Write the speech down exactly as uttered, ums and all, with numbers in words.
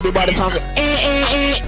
Everybody talking eh, eh, eh.